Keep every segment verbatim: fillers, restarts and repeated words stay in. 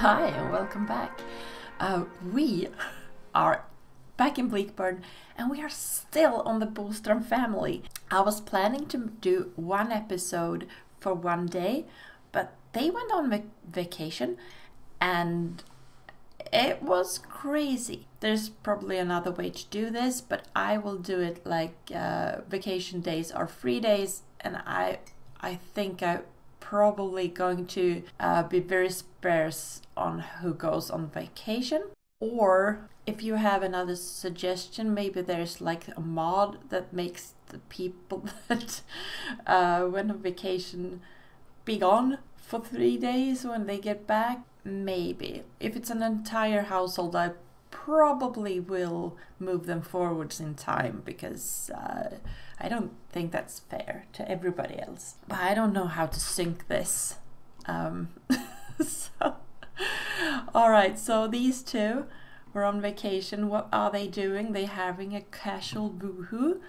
Hi and welcome back. Uh, we are back in Bleakburn and we are still on the Boström family. I was planning to do one episode for one day, but they went on vac vacation and it was crazy. There's probably another way to do this, but I will do it like uh, vacation days or free days, and I, I think I probably going to uh, be very sparse on who goes on vacation. Or if you have another suggestion, maybe there's like a mod that makes the people that uh, went on vacation be gone for three days when they get back. Maybe. If it's an entire household, I probably will move them forwards in time, because uh, I don't think that's fair to everybody else. But I don't know how to sync this. Um, so, all right, so these two were on vacation. What are they doing? They're having a casual boohoo,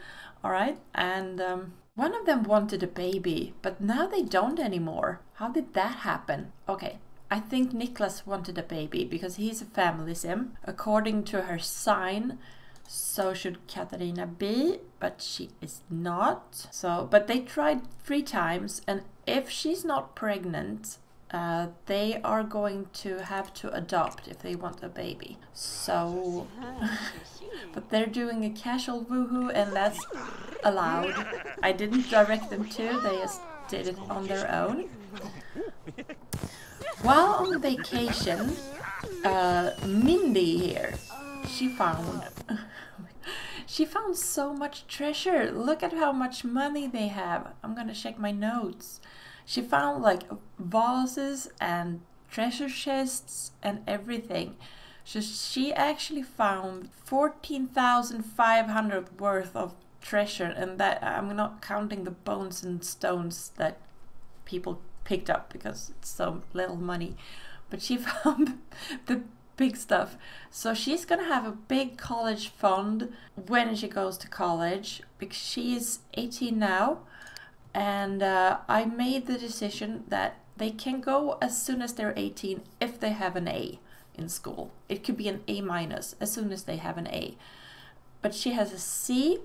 all right? And um, one of them wanted a baby, but now they don't anymore. How did that happen? Okay. I think Niklas wanted a baby because he's a family sim, according to her sign. So should Katarina be, but she is not. So, but they tried three times, and if she's not pregnant, uh, they are going to have to adopt if they want a baby. So, but they're doing a casual woohoo, and that's allowed. I didn't direct them to; they just did it on their own. While on vacation, uh, Mindy here, she found, she found so much treasure. Look at how much money they have. I'm gonna check my notes. She found like vases and treasure chests and everything. So she actually found fourteen thousand five hundred worth of treasure, and that I'm not counting the bones and stones that people picked up because it's so little money, but she found the big stuff. So she's gonna have a big college fund when she goes to college, because she is eighteen now, and uh, I made the decision that they can go as soon as they're eighteen if they have an A in school. It could be an A minus as soon as they have an A, but she has a C.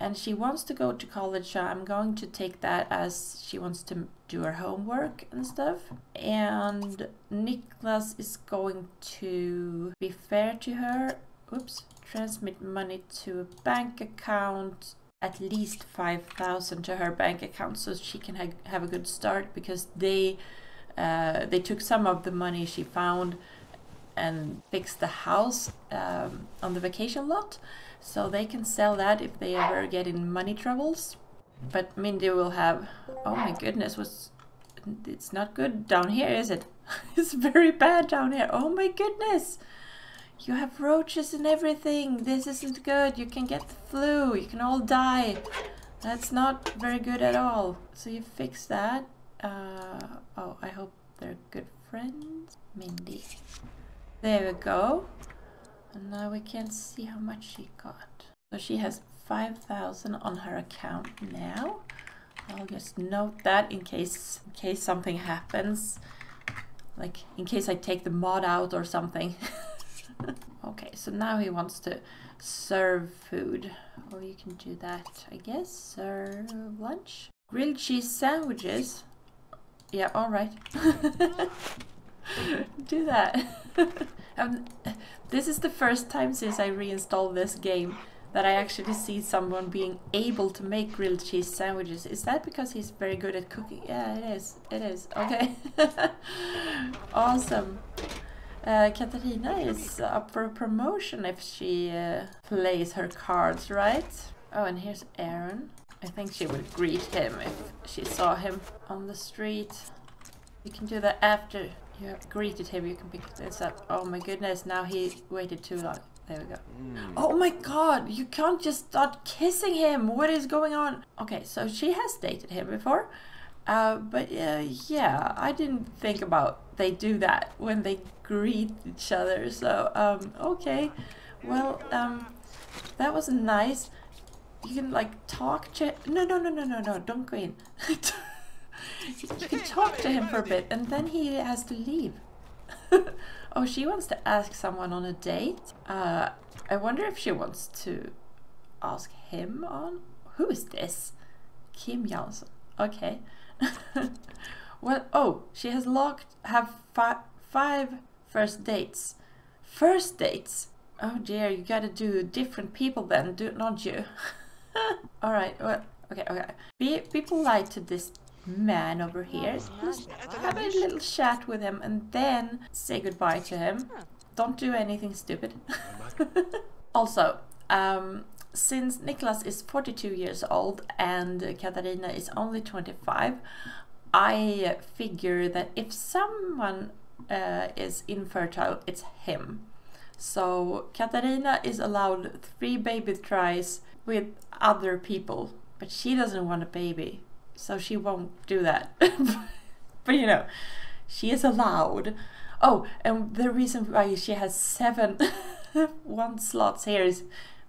And she wants to go to college, so I'm going to take that as she wants to do her homework and stuff. And Niklas is going to be fair to her. Oops. Transmit money to a bank account, at least five thousand to her bank account, so she can ha have a good start, because they, uh, they took some of the money she found and fix the house um, on the vacation lot, so they can sell that if they ever get in money troubles. But Mindy will have, oh my goodness, was it's not good down here, is it? It's very bad down here. Oh my goodness, you have roaches and everything. This isn't good. You can get the flu. You can all die. That's not very good at all. So you fix that. Uh, oh, I hope they're good friends, Mindy. There we go. And now we can see how much she got. So she has five thousand on her account now. I'll just note that in case in case something happens. Like in case I take the mod out or something. Okay, so now he wants to serve food. Oh, you can do that, I guess. Serve lunch. Grilled cheese sandwiches. Yeah, all right. Do that. um, this is the first time since I reinstalled this game that I actually see someone being able to make grilled cheese sandwiches. Is that because he's very good at cooking? Yeah, it is. It is. Okay. Awesome. Uh, Katarina is up for promotion if she uh, plays her cards right. Oh, and here's Aaron. I think she would greet him if she saw him on the street. You can do that after you have greeted him, you can pick this up. Oh my goodness, now he waited too long. There we go. Mm. Oh my god, you can't just start kissing him. What is going on? Okay, so she has dated him before. Uh, but uh, yeah, I didn't think about they do that when they greet each other. So, um, okay. Well, um, that was nice. You can like talk to... No, no, no, no, no, no, don't go in. You can talk to him for a bit, and then he has to leave. Oh, she wants to ask someone on a date. Uh, I wonder if she wants to ask him on. Who is this? Kim Janson. Okay. Well, oh, she has logged have fi five first dates. First dates. Oh dear, you gotta do different people then, do not you? All right. Well, okay, okay. Be be polite to this man over here. Just have a little chat with him and then say goodbye to him. Don't do anything stupid. Also, um, since Niklas is forty-two years old and Katarina is only twenty-five, I figure that if someone uh, is infertile, it's him. So Katarina is allowed three baby tries with other people, but she doesn't want a baby, so she won't do that. But you know, she is allowed. Oh, and the reason why she has seven one slots here is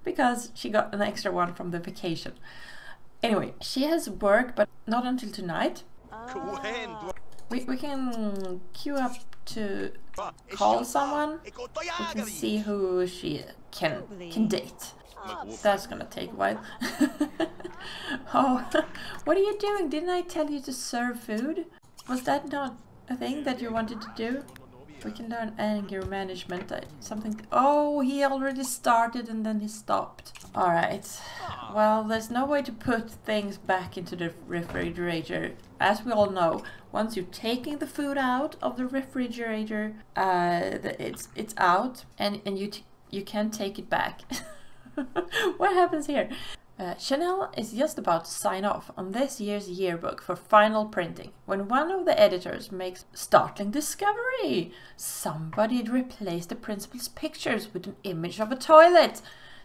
because she got an extra one from the vacation. Anyway, she has work, but not until tonight. Ah. We, we can queue up to call someone. We can see who she can, can date. That's gonna take a while. Oh, what are you doing? Didn't I tell you to serve food? Was that not a thing that you wanted to do? We can learn anger management. I, something. Oh, he already started and then he stopped. All right. Well, there's no way to put things back into the refrigerator. As we all know, once you're taking the food out of the refrigerator, uh, it's it's out, and and you t you can't take it back. What happens here? Uh, Chanel is just about to sign off on this year's yearbook for final printing when one of the editors makes a startling discovery. Somebody had replaced the principal's pictures with an image of a toilet.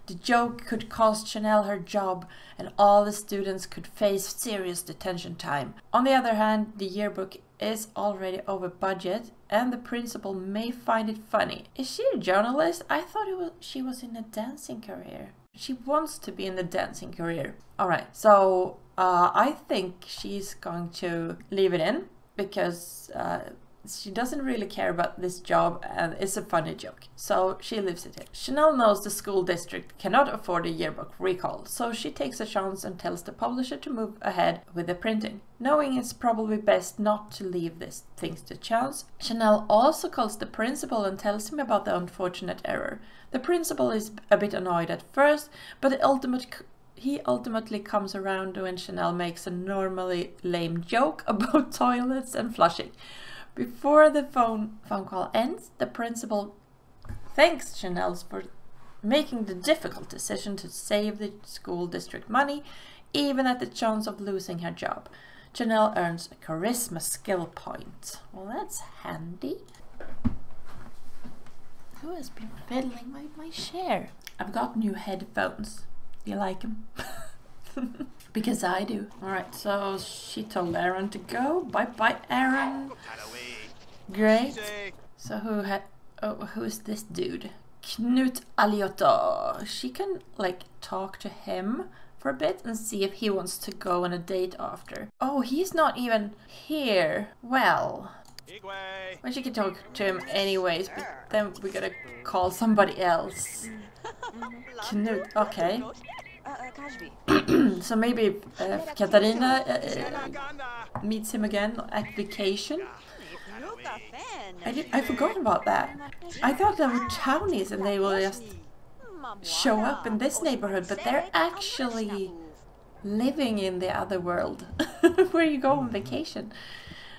The joke could cost Chanel her job, and all the students could face serious detention time. On the other hand, the yearbook is already over budget, and the principal may find it funny. Is she a journalist? I thought it was, she was in a dancing career. She wants to be in the dancing career. All right, so uh, I think she's going to leave it in because uh, she doesn't really care about this job and it's a funny joke. So she leaves it in. Chanel knows the school district cannot afford a yearbook recall, so she takes a chance and tells the publisher to move ahead with the printing. Knowing it's probably best not to leave these things to chance, Chanel also calls the principal and tells him about the unfortunate error. The principal is a bit annoyed at first, but the ultimate he ultimately comes around when Chanel makes a normally lame joke about toilets and flushing. Before the phone phone call ends, the principal thanks Chanel for making the difficult decision to save the school district money, even at the chance of losing her job. Chanel earns a charisma skill point. Well, that's handy. Who has been fiddling with my chair? I've got new headphones. You like them? Because I do. Alright, so she told Aaron to go. Bye bye, Aaron. Great. So who had. Oh, who's this dude? Knut Aliotta. She can, like, talk to him for a bit and see if he wants to go on a date after. Oh, he's not even here. Well. Well, she can talk to him anyways, but then we gotta call somebody else. Knut, okay. So maybe if, uh, if Katarina uh, meets him again at vacation. I, did, I forgot about that. I thought there were townies and they will just show up in this neighborhood, but they're actually living in the other world where you go on vacation.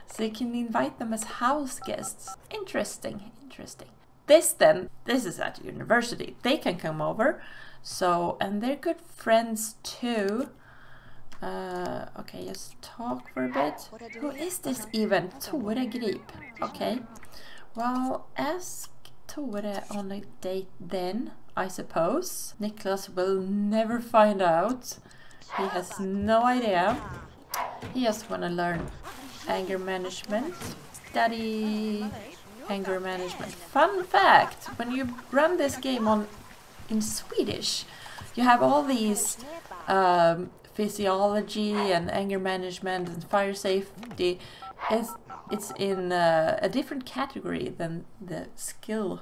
So you can invite them as house guests. Interesting, interesting. This then, this is at university. They can come over. So, and they're good friends too. Uh, okay, just talk for a bit. Who is this even? Tore Grip. Okay. Well, ask Tore on a date then, I suppose. Niklas will never find out. He has no idea. He just wanna learn anger management. Study anger management. Fun fact, when you run this game on in Swedish, you have all these um, physiology and anger management and fire safety, it's, it's in uh, a different category than the skill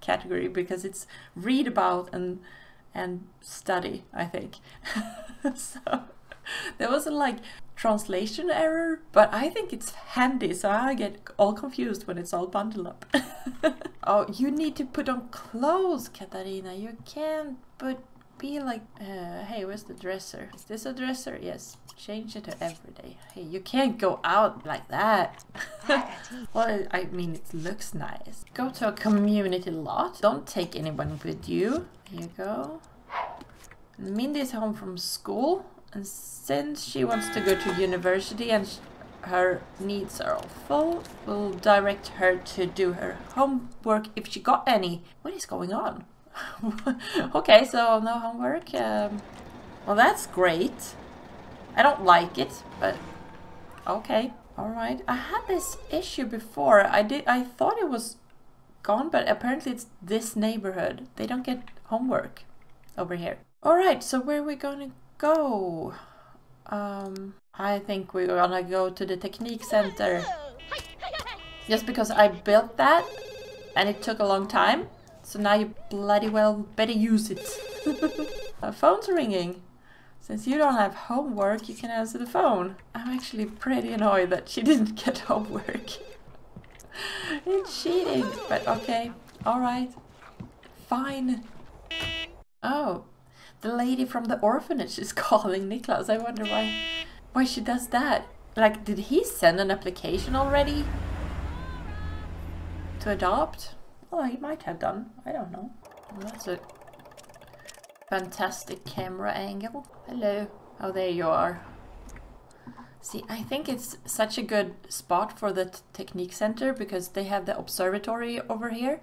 category, because it's read about and and study, I think. So there wasn't like translation error, but I think it's handy, so I get all confused when it's all bundled up. Oh, you need to put on clothes, Katarina. You can't but be like, uh, hey, where's the dresser? Is this a dresser? Yes, change it to everyday. Hey, you can't go out like that. Well, I mean, it looks nice. Go to a community lot. Don't take anyone with you. Here you go. Mindy is home from school, and since she wants to go to university and her needs are all full, we'll direct her to do her homework if she got any. What is going on? Okay, so no homework. Um, well, that's great. I don't like it, but okay, all right. I had this issue before. I did. I thought it was gone, but apparently it's this neighborhood. They don't get homework over here. All right, so where are we gonna go? Um, I think we're gonna go to the Technique Center. Just because I built that and it took a long time. So now you bloody well better use it. My phone's ringing. Since you don't have homework, you can answer the phone. I'm actually pretty annoyed that she didn't get homework. It's cheating, but okay. Alright. Fine. Oh, the lady from the orphanage is calling Niklas. I wonder why, why she does that. Like, did he send an application already? To adopt? Well, he might have done. I don't know. That's a fantastic camera angle. Hello. Oh, there you are. See, I think it's such a good spot for the Technique Center because they have the observatory over here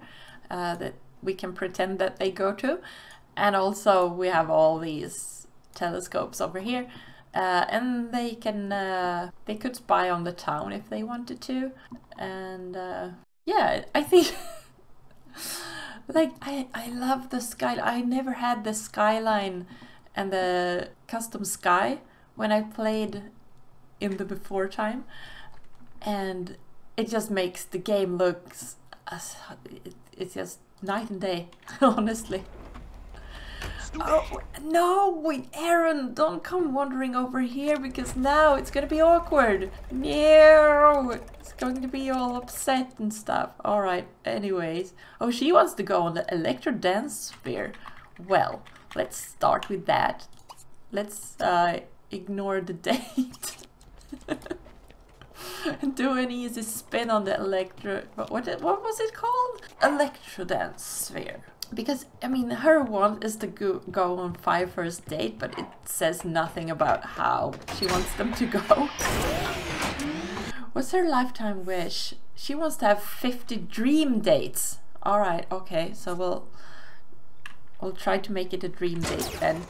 uh, that we can pretend that they go to. And also we have all these telescopes over here. Uh, and they can, uh, they could spy on the town if they wanted to. And uh, yeah, I think... Like, I, I love the skyline. I never had the skyline and the custom sky when I played in the before time. And it just makes the game look... It's just night and day, honestly. Oh, no, wait, Aaron, don't come wandering over here because now it's going to be awkward. No, it's going to be all upset and stuff. All right, anyways. Oh, she wants to go on the Electro-dance-sphere. Well, let's start with that. Let's uh, ignore the date. Do an easy spin on the electro... What, what, what was it called? Electro-dance-sphere. Because, I mean, her want is to go, go on five first date, but it says nothing about how she wants them to go. What's her lifetime wish? She wants to have fifty dream dates. All right, okay, so we'll, we'll try to make it a dream date then.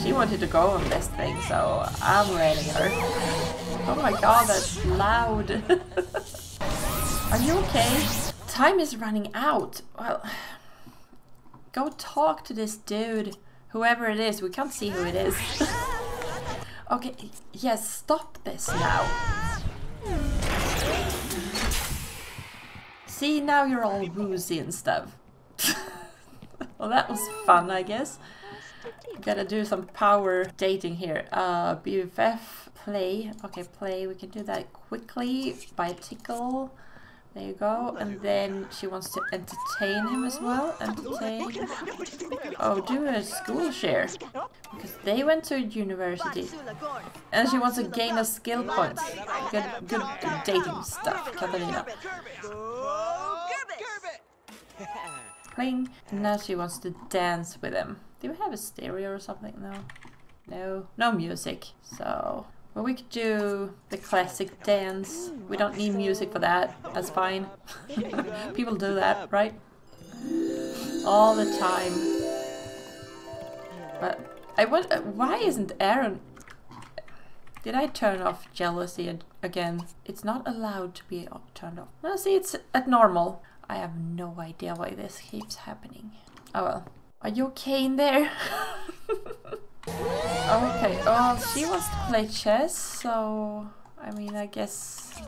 She wanted to go on this thing, so I'm railing her. Oh my god, that's loud. Are you okay? Time is running out. Well... Go talk to this dude, whoever it is. We can't see who it is. Okay, yes, stop this now. See, now you're all woozy and stuff. Well, that was fun, I guess. Gotta do some power dating here. Uh, B F F, play. Okay, play. We can do that quickly by tickle. There you go, and then she wants to entertain him as well. Entertain. Oh, do a school share. Because they went to university. And she wants to gain a skill point. Good, good dating stuff, Katarina. Cling. Now she wants to dance with him. Do we have a stereo or something? No. No. No music. So... Well, we could do the classic dance. We don't need music for that. That's fine. People do that, right? All the time. But I wonder, why isn't Aaron... Did I turn off jealousy again? It's not allowed to be turned off. No, see, it's at normal. I have no idea why this keeps happening. Oh well. Are you okay in there? Okay, well, she wants to play chess, so I mean, I guess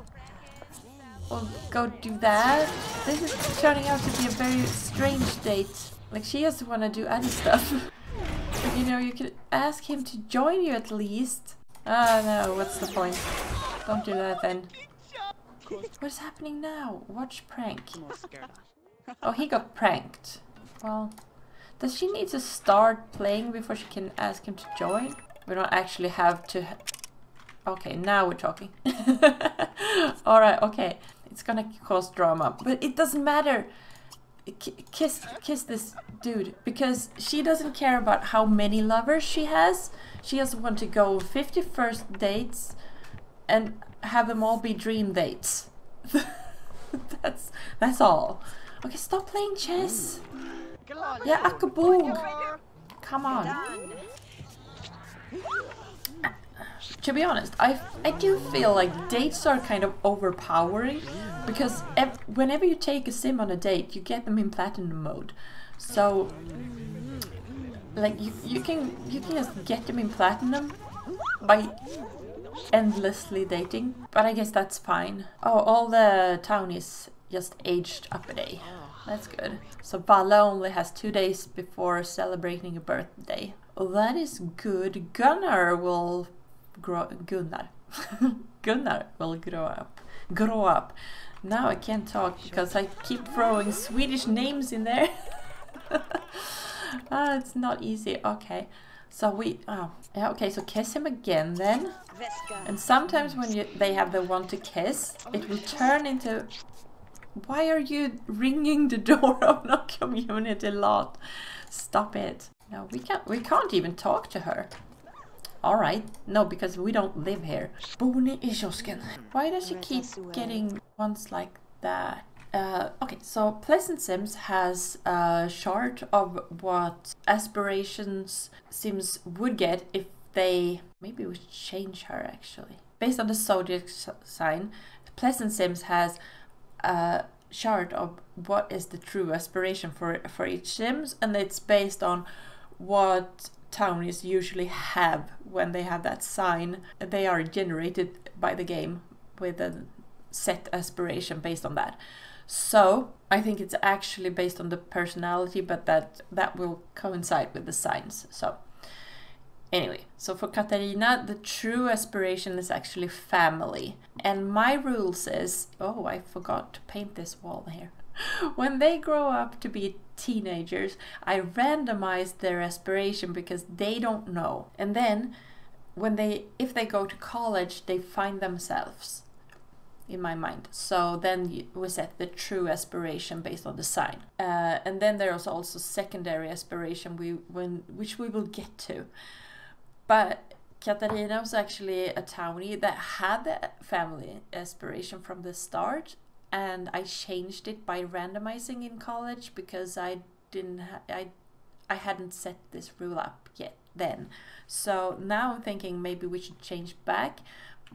we'll go do that. This is turning out to be a very strange date. Like, she doesn't want to do other stuff. But, you know, you could ask him to join you at least. Ah, no, what's the point? Don't do that then. What's happening now? Watch prank. Oh, he got pranked. Well, does she need to start playing before she can ask him to join? We don't actually have to... Ha okay, now we're talking. Alright, okay. It's gonna cause drama. But it doesn't matter. K kiss, kiss this dude. Because she doesn't care about how many lovers she has. She doesn't want to go fifty-first dates and have them all be dream dates. that's that's all. Okay, stop playing chess. Yeah, Akabog. Come on. To be honest, I, I do feel like dates are kind of overpowering, because ev whenever you take a sim on a date, you get them in platinum mode. So, like, you, you can you can just get them in platinum by endlessly dating. But I guess that's fine. Oh, all the townies just aged up a day. That's good. So Balla only has two days before celebrating a birthday. Oh, that is good. Gunnar will grow. Gunnar. Gunnar will grow up. Grow up. Now I can't talk because I keep throwing Swedish names in there. Ah, it's not easy. Okay. So we. Oh. Yeah, okay, so kiss him again then. And sometimes when you, they have the one to kiss, it will turn into. Why are you ringing the door of our community lot? Stop it. No, we can't, we can't even talk to her. Alright. No, because we don't live here. Boni I kiosken. Why does she keep getting ones like that? Uh, okay, so Pleasant Sims has a chart of what aspirations Sims would get if they... Maybe we should change her, actually. Based on the zodiac sign, Pleasant Sims has... a chart of what is the true aspiration for for each Sims, and it's based on what townies usually have when they have that sign. They are generated by the game with a set aspiration based on that. So I think it's actually based on the personality, but that that will coincide with the signs. So anyway, so for Katarina, the true aspiration is actually family. And my rules is... Oh, I forgot to paint this wall here. When they grow up to be teenagers, I randomize their aspiration because they don't know. And then, when they, if they go to college, they find themselves, in my mind. So then we set the true aspiration based on the sign. Uh, and then there's also secondary aspiration, we when which we will get to. But Katarina was actually a townie that had the family aspiration from the start, and I changed it by randomizing in college because I didn't ha I I hadn't set this rule up yet then. So now I'm thinking maybe we should change back,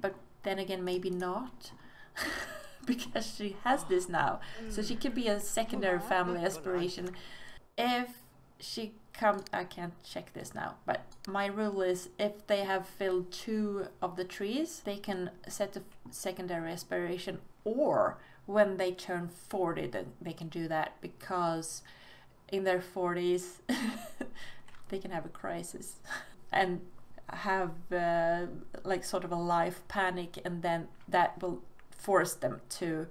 but then again maybe not. Because she has this now, so she could be a secondary family aspiration if she comes. I can't check this now, but my rule is if they have filled two of the trees, they can set a secondary aspiration, or when they turn forty, then they can do that, because in their forties they can have a crisis and have uh, like sort of a life panic, and then that will force them to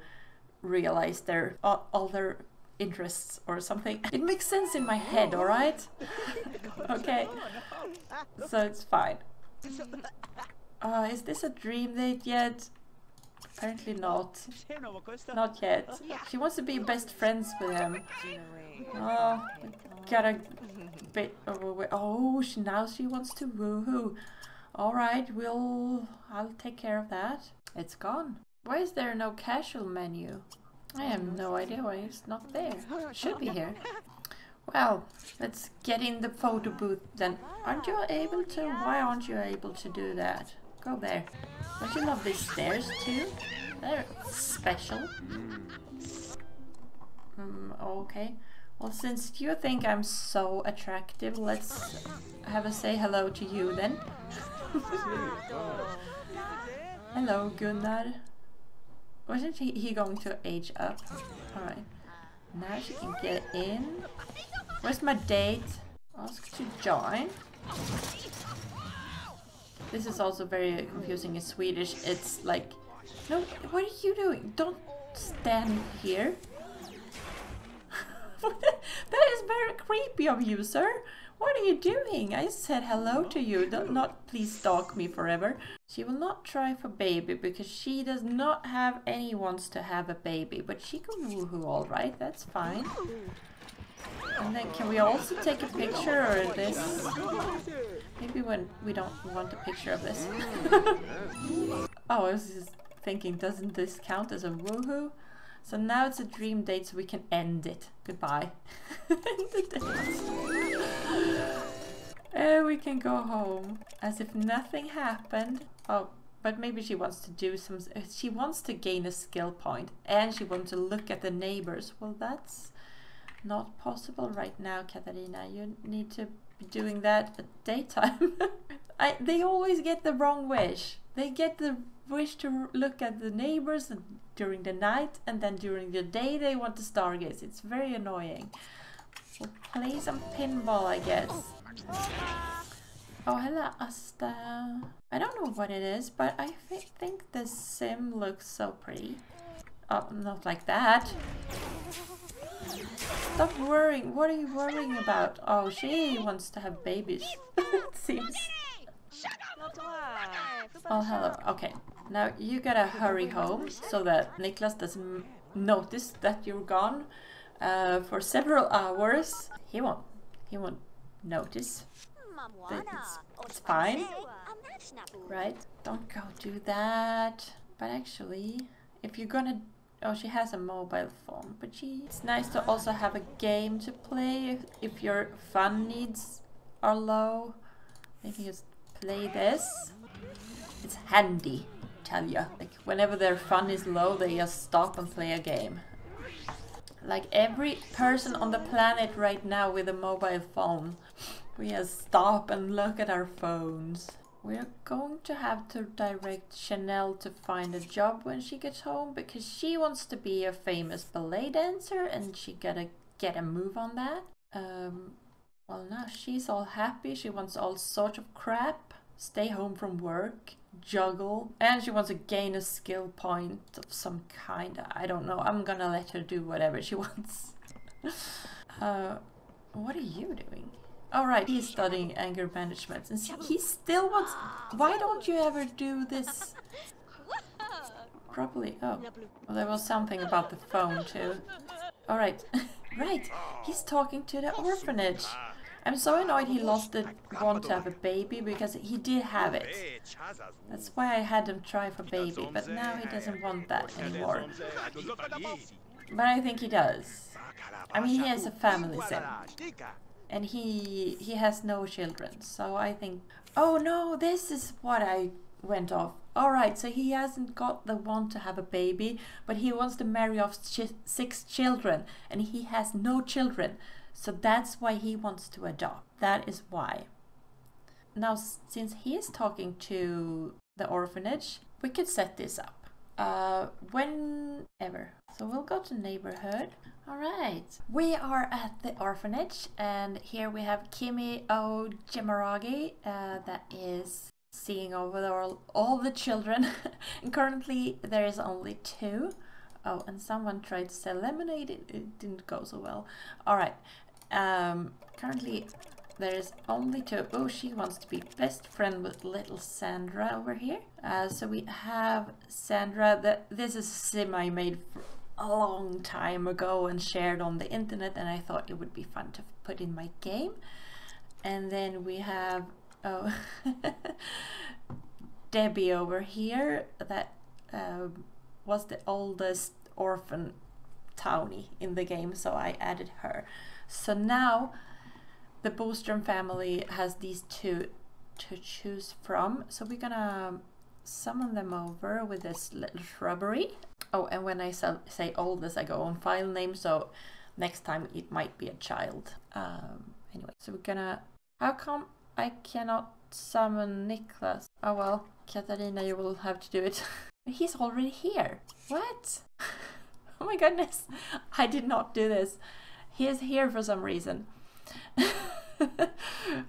realize their uh, all their interests or something. It makes sense in my head, all right? Okay, so it's fine. Uh, is this a dream date yet? Apparently not. Not yet. She wants to be best friends with him. Oh, gotta be. Oh, oh she, now she wants to woohoo. All right, we'll. I'll take care of that. It's gone. Why is there no casual menu? I have no idea why it's not there. It should be here. Well, let's get in the photo booth then. Aren't you able to? Why aren't you able to do that? Go there. Don't you love these stairs too? They're special. Mm, okay. Well, since you think I'm so attractive, let's have a say hello to you then. Hello, Gunnar. Wasn't he, he going to age up? Alright. Now she can get in. Where's my date? Ask to join. This is also very confusing in Swedish. It's like, no, what are you doing? Don't stand here. That is very creepy of you, sir. What are you doing? I said hello to you. Don't not please stalk me forever. She will not try for baby because she does not have any wants to have a baby, but she can woohoo all right. That's fine. And then can we also take a picture of this? Maybe when we don't want a picture of this. Oh, I was just thinking, doesn't this count as a woohoo? So now it's a dream date, so we can end it. Goodbye. And we can go home as if nothing happened. Oh, but maybe she wants to do some... She wants to gain a skill point, and she wants to look at the neighbors. Well, that's not possible right now, Katarina. You need to be doing that at daytime. I, they always get the wrong wish. They get the wish to look at the neighbors during the night, and then during the day they want to stargaze. It's very annoying. We'll play some pinball, I guess. Oh, hello, Asta. I don't know what it is, but I th think this sim looks so pretty. Oh, not like that. Stop worrying. What are you worrying about? Oh, she wants to have babies. It seems. Oh, hello. Okay, now you gotta hurry home so that Niklas doesn't notice that you're gone uh, for several hours. He won't. He won't notice. It's, it's fine, right? Don't go do that. But actually, if you're gonna, oh, she has a mobile phone. But she, it's nice to also have a game to play if, if your fun needs are low. Maybe just play this. It's handy, I tell you. Like whenever their fun is low, they just stop and play a game. Like every person on the planet right now with a mobile phone, we just stop and look at our phones. We're going to have to direct Chanel to find a job when she gets home because she wants to be a famous ballet dancer and she gotta get a move on that. Um, well, now she's all happy. She wants all sorts of crap. Stay home from work, juggle, and she wants to gain a skill point of some kind. I don't know. I'm gonna let her do whatever she wants. uh, what are you doing? All right, he's studying anger management, and he still wants. Why don't you ever do this properly? Oh, well, there was something about the phone too. All right, right. He's talking to the orphanage. I'm so annoyed he lost the want to have a baby because he did have it. That's why I had him try for baby, but now he doesn't want that anymore. But I think he does. I mean, he has a family sim. And he he has no children, so I think... Oh no, this is what I went off. Alright, so he hasn't got the want to have a baby, but he wants to marry off ch six children, and he has no children. So that's why he wants to adopt. That is why. Now, since he is talking to the orphanage, we could set this up. Uh, whenever. So we'll go to neighborhood. All right. We are at the orphanage, and here we have Kimi O. Jimaragi, uh, that is seeing over the, all, all the children. And currently, there is only two. Oh, and someone tried to sell lemonade. It, it didn't go so well. All right. Um, currently, there is only two. Oh, she wants to be best friend with little Sandra over here. Uh, so we have Sandra. That this is a sim I made for a long time ago and shared on the internet, and I thought it would be fun to put in my game. And then we have oh, Debbie over here. That. Um, was the oldest orphan townie in the game, so I added her. So now the Boström family has these two to choose from, so we're gonna summon them over with this little shrubbery. Oh, and when I say oldest, I go on file name, so Next time it might be a child. Um, anyway, so we're gonna... How come I cannot summon Niklas? Oh well, Katarina, you will have to do it. He's already here. What? Oh my goodness. I did not do this. He is here for some reason.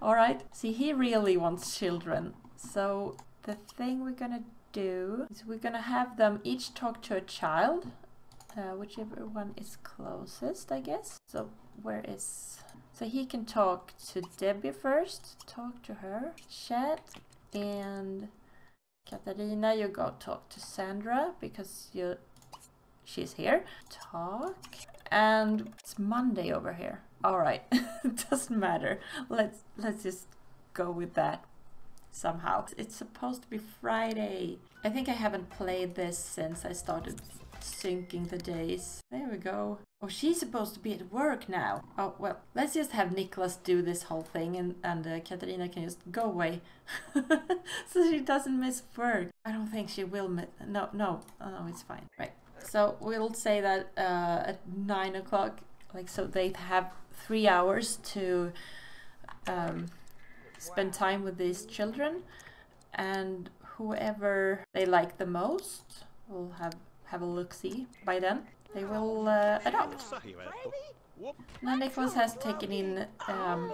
Alright. See, he really wants children. So the thing we're gonna do is we're gonna have them each talk to a child. Uh, whichever one is closest, I guess. So where is... So he can talk to Debbie first. Talk to her. Chat. And Katarina, you go talk to Sandra because you... she's here. Talk. And it's Monday over here. All right. It doesn't matter. Let's let's just go with that somehow. It's supposed to be Friday. I think I haven't played this since I started syncing the days. There we go. Oh, she's supposed to be at work now. Oh, well, let's just have Niklas do this whole thing and, and uh, Katarina can just go away. So she doesn't miss work. I don't think she will miss... No, no. Oh, no, it's fine. Right. So we'll say that uh, at nine o'clock, like, so they have three hours to um, spend time with these children, and whoever they like the most will have have a look-see by then. They will uh, adopt. Now Niklas has taken in um,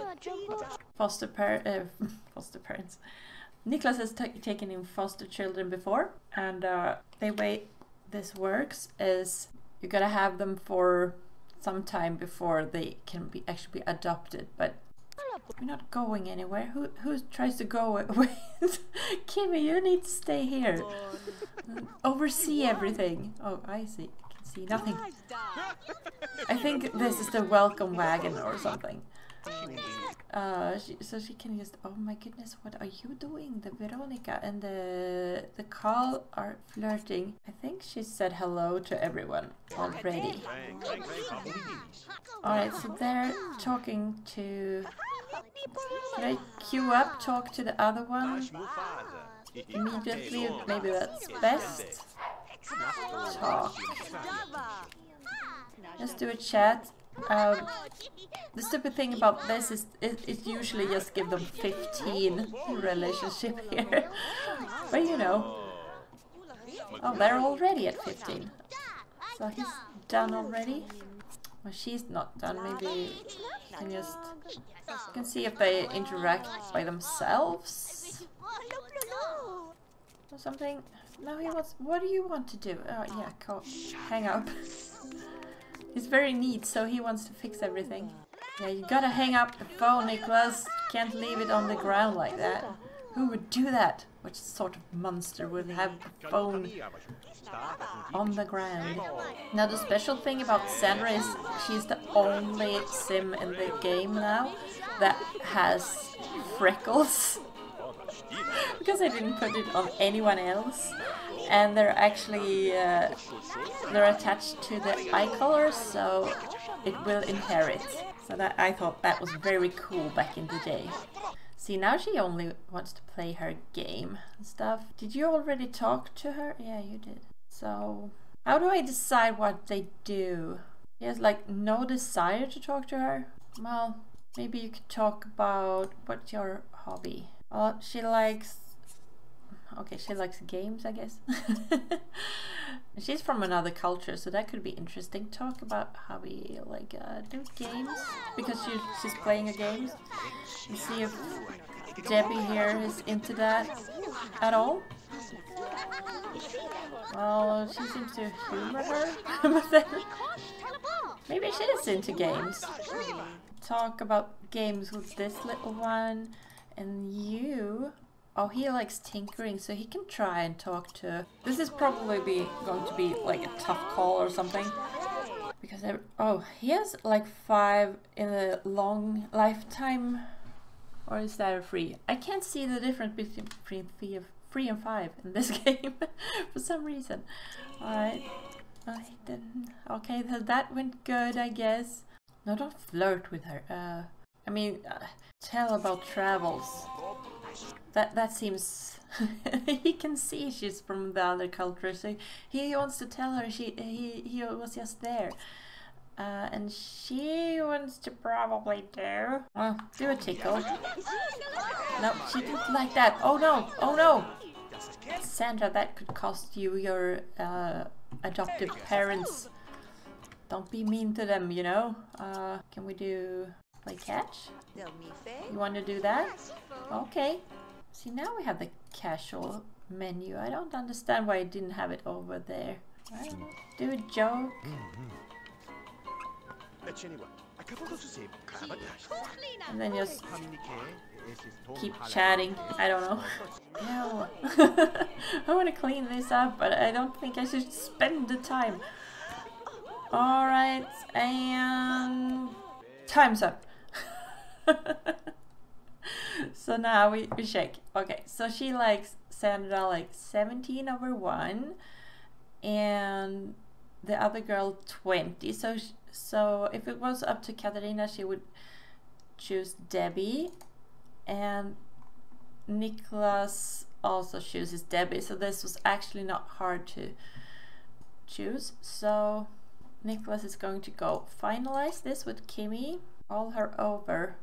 foster par uh, foster parents. Niklas has taken in foster children before, and uh, they wait. This works is you gotta have them for some time before they can be actually be adopted, but we're not going anywhere. Who who tries to go away? Kimi, you need to stay here. Oversee everything. Oh, I see. I can see nothing. I think this is the welcome wagon or something. Uh, she, so she can just... Oh my goodness, what are you doing? The Veronica and the the Carl are flirting. I think she said hello to everyone already. Alright, so they're talking to... Should I queue up, talk to the other one immediately? Maybe that's best. Talk. Just do a chat. Um, the stupid thing about this is it, it usually just give them fifteen relationship here, but you know. Oh, they're already at fifteen. So he's done already. Well, she's not done. Maybe you can just you can see if they interact by themselves or something. No, he wants. What do you want to do? Oh yeah, cool. Hang up. He's very neat, so he wants to fix everything. Yeah, you gotta hang up the phone, Niklas. Can't leave it on the ground like that. Who would do that? Which sort of monster would have the phone on the ground? Now, the special thing about Sandra is she's the only sim in the game now that has freckles. Because I didn't put it on anyone else. And they're actually uh, they're attached to the eye color, so it will inherit. So that I thought that was very cool back in the day. See, now she only wants to play her game and stuff. Did you already talk to her? Yeah, you did. So how do I decide what they do? She has like no desire to talk to her. Well, maybe you could talk about what's your hobby. Well, she likes... Okay, she likes games, I guess. She's from another culture, so that could be interesting. Talk about how we like uh, do games, because she, she's playing a game. And see if Debbie here is into that at all. Well, she seems to humor her, but then maybe she is into games. Talk about games with this little one, and you. Oh, he likes tinkering, so he can try and talk to... This is probably be going to be like a tough call or something. Because, I, oh, he has like five in a long lifetime. Or is that a free? I can't see the difference between free, free, free and five in this game for some reason. Alright. Okay, so that went good, I guess. No, don't flirt with her. Uh, I mean, uh, tell about travels. That that seems... He can see she's from the other culture, so he wants to tell her she he, he was just there. Uh, and she wants to probably do... Well, do a tickle. No, she didn't like that. Oh no! Oh no! Sandra, that could cost you your uh, adoptive parents. Don't be mean to them, you know? Uh, can we do... play catch? You want to do that? Okay. See, now we have the casual menu. I don't understand why I didn't have it over there. Right. Do a joke. And then just keep chatting. I don't know. No. I want to clean this up, but I don't think I should spend the time. Alright, and... time's up. So now we, we shake. Okay, so she likes Sandra like seventeen over one. And the other girl twenty. So she, so if it was up to Katarina, she would choose Debbie, and Niklas also chooses Debbie. So this was actually not hard to choose. So Niklas is going to go finalize this with Kimi, all her over.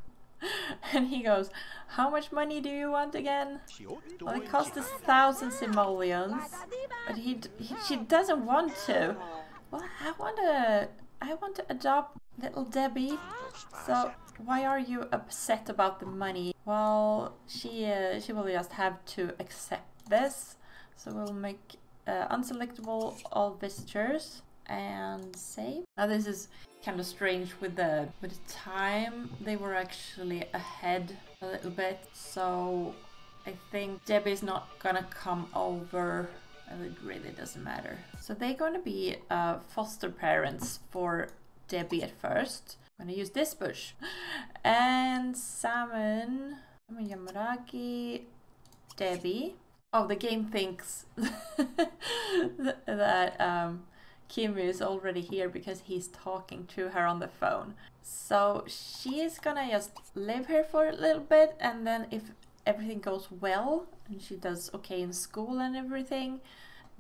And he goes, how much money do you want again? Well, it costs us thousand simoleons, but he, d he she doesn't want to. Well, I want to I want to adopt little Debbie. So why are you upset about the money? Well, she uh, she will just have to accept this. So we'll make uh, unselectable all visitors and save. Now this is kind of strange with the with the time. They were actually ahead a little bit, so I think Debbie's not gonna come over. It really doesn't matter. So they're gonna be uh, foster parents for Debbie at first. I'm gonna use this bush and salmon. Yamaragi, Debbie. Oh, the game thinks that um, Kimi is already here because he's talking to her on the phone. So she is gonna just live here for a little bit, and then if everything goes well and she does okay in school and everything,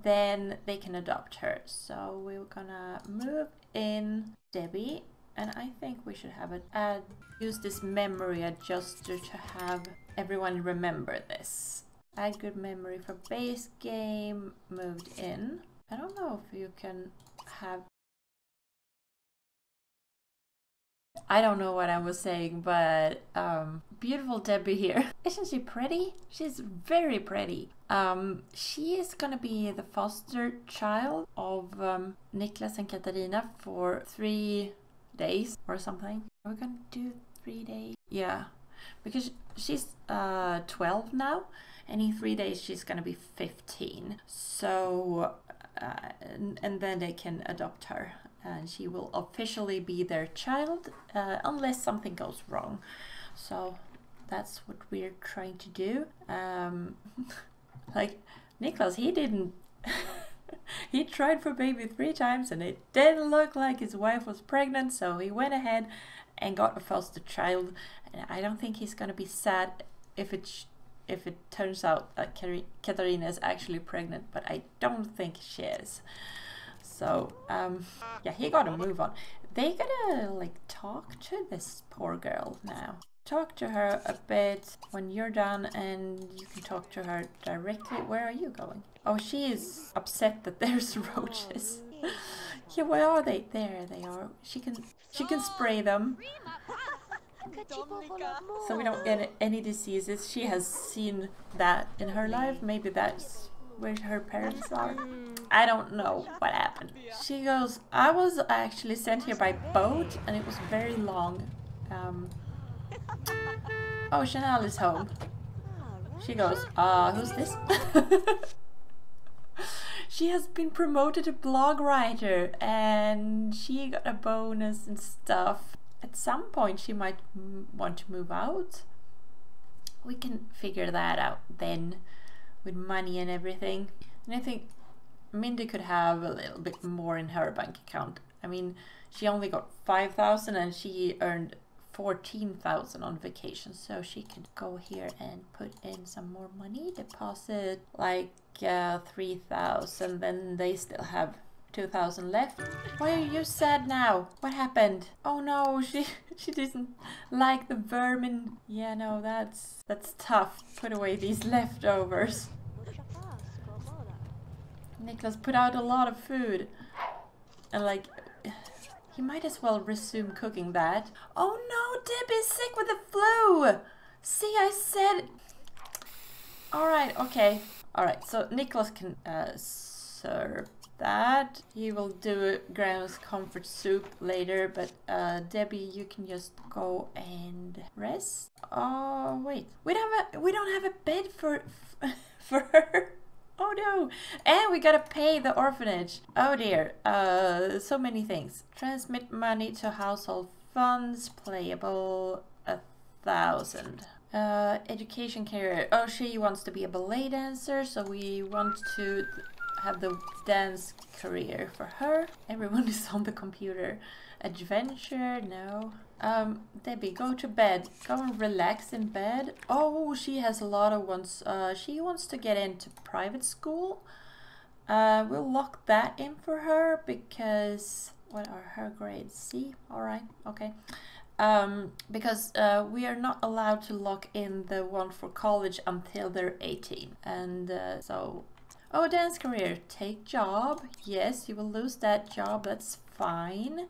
then they can adopt her. So we're gonna move in Debbie, and I think we should have it add use this memory adjuster to have everyone remember this. Add good memory for base game, moved in. I don't know if you can have... I don't know what I was saying, but um, beautiful Debbie here. Isn't she pretty? She's very pretty. Um, she is gonna be the foster child of um, Niklas and Katarina for three days or something. We're gonna do three days. Yeah, because she's uh, twelve now, and in three days she's gonna be fifteen. So. Uh, and, and then they can adopt her, and she will officially be their child uh, unless something goes wrong. So that's what we're trying to do. Um, like Niklas, he didn't he tried for baby three times and it didn't look like his wife was pregnant, so he went ahead and got a foster child, and I don't think he's gonna be sad if it's if it turns out that Katarina is actually pregnant, but I don't think she is. So, um, yeah, he gotta move on. They gotta, like, talk to this poor girl now. Talk to her a bit when you're done, and you can talk to her directly. Where are you going? Oh, she is upset that there's roaches. Yeah, where are they? There they are. She can, she can spray them. So we don't get any diseases. She has seen that in her life. Maybe that's where her parents are. I don't know what happened. She goes, I was actually sent here by boat, and it was very long. Um, oh, Chanel is home. She goes, uh, who's this? She has been promoted to blog writer, and she got a bonus and stuff. At some point she might m want to move out. We can figure that out then, with money and everything. And I think Mindy could have a little bit more in her bank account. I mean, she only got five thousand and she earned fourteen thousand on vacation, so she could go here and put in some more money, deposit like uh, three thousand, then they still have two thousand left. Why are you sad now? What happened? Oh no, she she didn't like the vermin. Yeah, no, that's that's tough. Put away these leftovers. Niklas put out a lot of food. And like, he might as well resume cooking that. Oh no, Debbie's sick with the flu! See, I said... Alright, okay. Alright, so Niklas can uh, serve that. He will do Grandma's comfort soup later, but uh, Debbie, you can just go and rest. Oh, wait. We don't have a, we don't have a bed for, for her. Oh no! And we gotta pay the orphanage. Oh dear. Uh, so many things. Transmit money to household funds. Playable a thousand. Uh, education career. Oh, she wants to be a ballet dancer, so we want to have the dance career for her. Everyone is on the computer. Adventure? No. Um, Debbie, go to bed. Go and relax in bed. Oh, she has a lot of wants. Uh, she wants to get into private school. Uh, we'll lock that in for her because... What are her grades? C? Alright, okay. Um, because uh, we are not allowed to lock in the one for college until they're eighteen. And uh, so... Oh, dance career. Take job. Yes, you will lose that job. That's fine.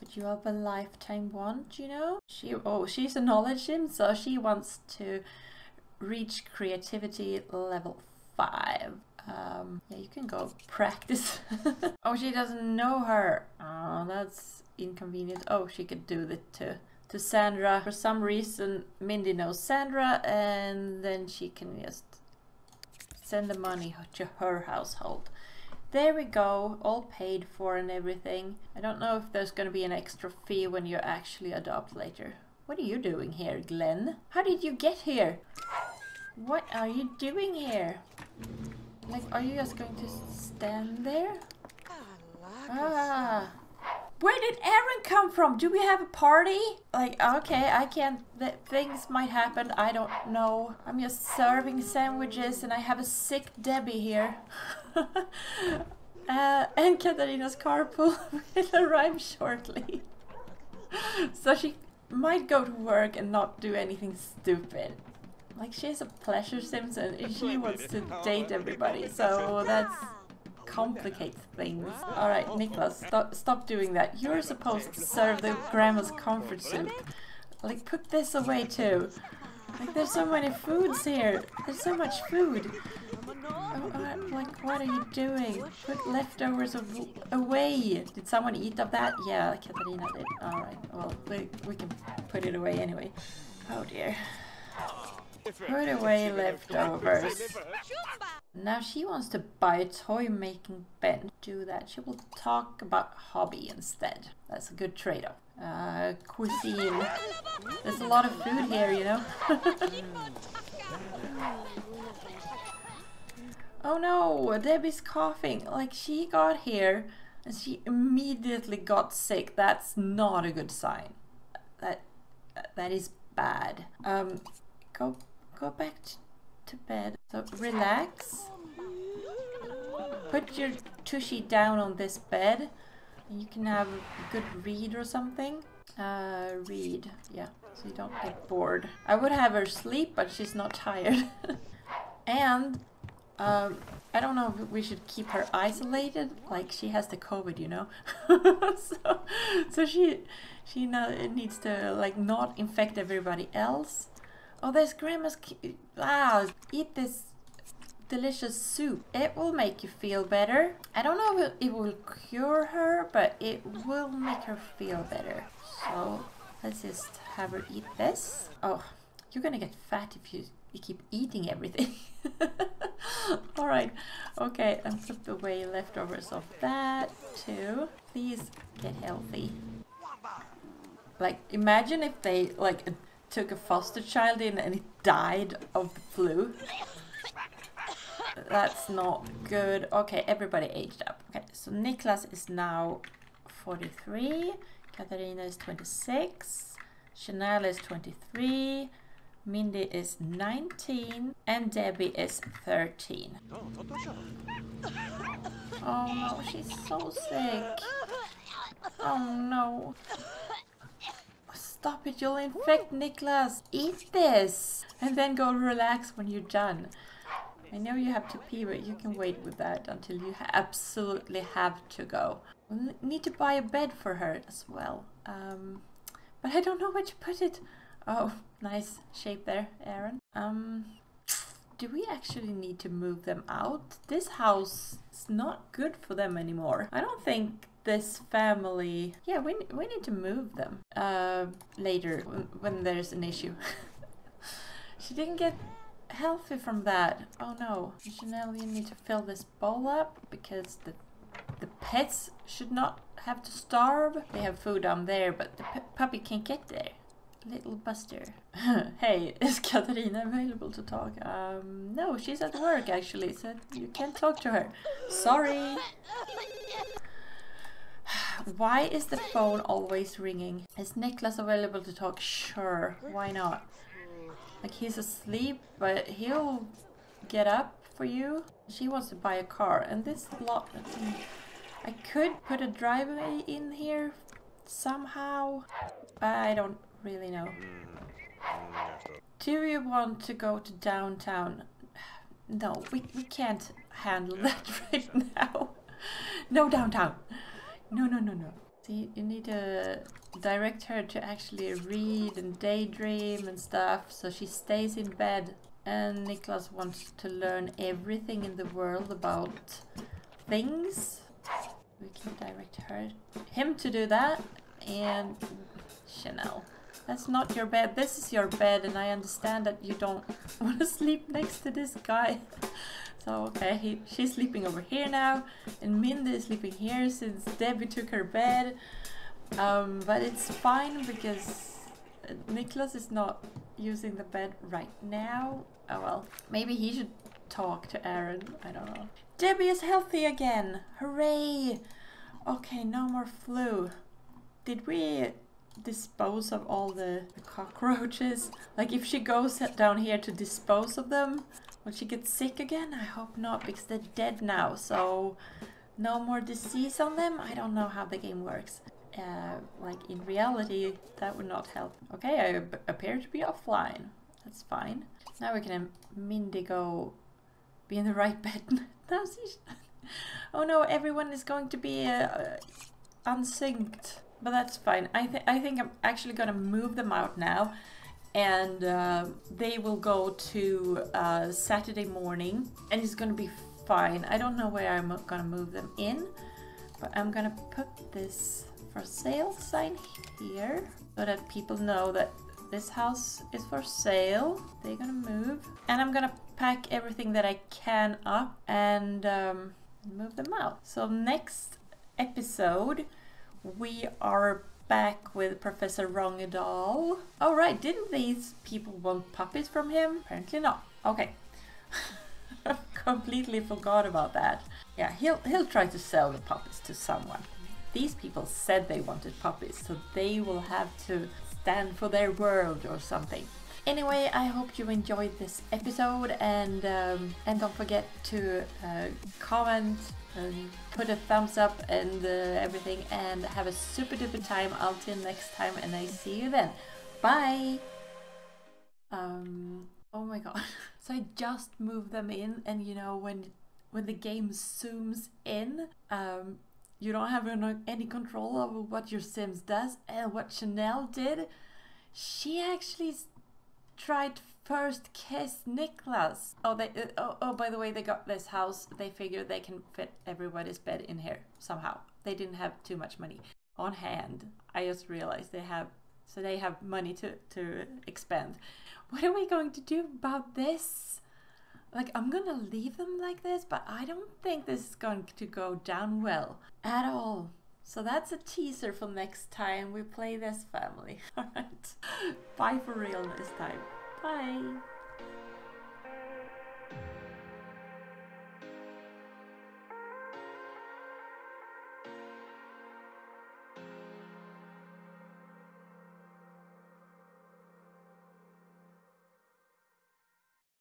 But you have a lifetime want, you know? She, oh, she's a knowledge gym, so she wants to reach creativity level five. Um, yeah, you can go practice. Oh, she doesn't know her. Oh, that's inconvenient. Oh, she could do that too. To Sandra. For some reason, Mindy knows Sandra, and then she can just send the money to her household. There we go, all paid for and everything. I don't know if there's gonna be an extra fee when you actually adopt later. What are you doing here, Glenn? How did you get here? What are you doing here? Like, are you just going to stand there? Ah. Where did Aaron come from? Do we have a party? Like, okay, I can't... Th things might happen, I don't know. I'm just serving sandwiches and I have a sick Debbie here. uh, and Katarina's carpool will arrive shortly. So she might go to work and not do anything stupid. Like, she has a pleasure sims and she wants to date everybody, so that's... complicates things. Alright, Niklas, stop, stop doing that. You're supposed to serve the grandma's comfort soup. Like, put this away too. Like, there's so many foods here. There's so much food. Oh, uh, like, what are you doing? Put leftovers of away. Did someone eat of that? Yeah, Katarina did. Alright, well, we, we can put it away anyway. Oh dear. Put away leftovers. Now she wants to buy a toy making bench. Do that. She will talk about hobby instead. That's a good trade-off. Uh, cuisine. There's a lot of food here, you know. Oh no, Debbie's coughing. Like, she got here and she immediately got sick. That's not a good sign. That that is bad. Um, go go back to to bed. So relax. Put your tushy down on this bed. And you can have a good read or something. Uh, read. Yeah. So you don't get bored. I would have her sleep, but she's not tired. And um, I don't know if we should keep her isolated. Like, she has the COVID, you know. so so she she needs to, like, not infect everybody else. Oh, there's grandma's... Wow, eat this delicious soup. It will make you feel better. I don't know if it will cure her, but it will make her feel better. So, let's just have her eat this. Oh, you're gonna get fat if you, you keep eating everything. Alright, okay, and put away leftovers of that too. Please get healthy. Like, imagine if they, like... took a foster child in and it died of the flu. That's not good. Okay, everybody aged up. Okay, so Niklas is now forty-three, Katarina is twenty-six, Chanel is twenty-three, Mindy is nineteen and Debbie is thirteen. Oh no, she's so sick. Oh no. Stop it, you'll infect Niklas. Eat this and then go relax when you're done. I know you have to pee, but you can wait with that until you absolutely have to go. We'll need to buy a bed for her as well. Um, but I don't know where to put it. Oh, nice shape there, Aaron. Um, do we actually need to move them out? This house is not good for them anymore. I don't think this family... Yeah, we, we need to move them uh, later when, when there's an issue. She didn't get... healthy from that. Oh no. Chanel, you need to fill this bowl up because the the pets should not have to starve. They have food down there, but the puppy can't get there. Little Buster. Hey, is Katarina available to talk? Um, no, she's at work actually, so you can't talk to her. Sorry. Why is the phone always ringing? Is Niklas available to talk? Sure, why not? Like, he's asleep, but he'll get up for you. She wants to buy a car, and this lot... I could put a driveway in here somehow. I don't really know. Do you want to go to downtown? No, we, we can't handle that right now. No downtown. No, no, no, no. See, you need to direct her to actually read and daydream and stuff, so she stays in bed. And Niklas wants to learn everything in the world about things. We can direct her, him to do that. And Chanel, that's not your bed. This is your bed, and I understand that you don't want to sleep next to this guy. So, okay, he, she's sleeping over here now, and Mindy is sleeping here since Debbie took her bed. Um, but it's fine because Niklas is not using the bed right now. Oh well, maybe he should talk to Aaron, I don't know. Debbie is healthy again! Hooray! Okay, no more flu. Did we dispose of all the cockroaches? Like, if she goes down here to dispose of them, will she get sick again? I hope not, because they're dead now, so no more disease on them? I don't know how the game works. Uh, like, in reality, that would not help. Okay, I b appear to be offline. That's fine. Now we can have Mindy go be in the right bed. Now she's... Oh no, everyone is going to be uh, unsynced. But that's fine. I, th I think I'm actually gonna move them out now. And uh, they will go to uh, Saturday morning, and it's gonna be fine. I don't know where I'm gonna move them in, but I'm gonna put this for sale sign here so that people know that this house is for sale. They're gonna move, and I'm gonna pack everything that I can up and um, move them out. So next episode we are back with Professor Rongedal. Oh right, didn't these people want puppies from him? Apparently not. Okay. Completely forgot about that. Yeah, he'll he'll try to sell the puppies to someone. These people said they wanted puppies, so they will have to stand for their word or something. Anyway, I hope you enjoyed this episode, and um, and don't forget to uh, comment and put a thumbs up and uh, everything, and have a super duper time until next time, and I see you then. Bye! Um, oh my god. So I just moved them in, and you know, when when the game zooms in, um, you don't have any control over what your Sims does, and what Chanel did, she actually tried first kiss Niklas. Oh, they, uh, oh, oh, by the way, they got this house. They figured they can fit everybody's bed in here somehow. They didn't have too much money on hand. I just realized they have, so they have money to, to expend. What are we going to do about this? Like, I'm gonna leave them like this, but I don't think this is going to go down well at all. So that's a teaser for next time we play this family. Alright. Bye for real this time. Bye.